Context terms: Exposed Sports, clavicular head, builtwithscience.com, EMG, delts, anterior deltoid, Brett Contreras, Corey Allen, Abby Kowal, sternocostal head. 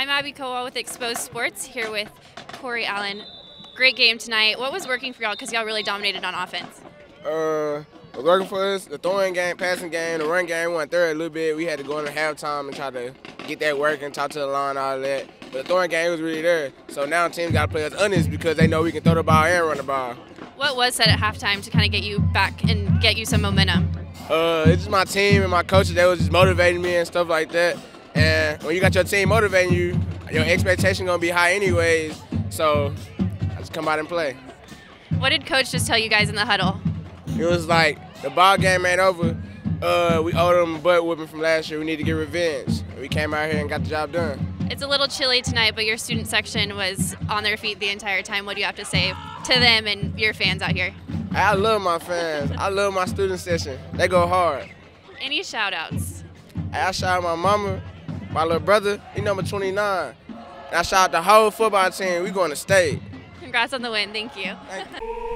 I'm Abby Kowal with Exposed Sports, here with Corey Allen. Great game tonight. What was working for y'all, because y'all really dominated on offense? What was working for us, the throwing game, passing game, the run game, went third a little bit. We had to go into halftime and try to get that working, talk to the line, all that. But the throwing game was really there. So now teams got to play us honest because they know we can throw the ball and run the ball. What was said at halftime to kind of get you back and get you some momentum? It's just my team and my coaches that was just motivating me and stuff like that. And when you got your team motivating you, your expectation gonna be high anyways. So I just come out and play. What did Coach just tell you guys in the huddle? It was like the ball game ain't over. We owed them a butt whooping from last year. We need to get revenge. We came out here and got the job done. It's a little chilly tonight, but your student section was on their feet the entire time. What do you have to say to them and your fans out here? I love my fans. I love my student section. They go hard. Any shout outs? I shout out my mama. My little brother, he number 29. And I shout out the whole football team. We going to state. Congrats on the win. Thank you. Thank you.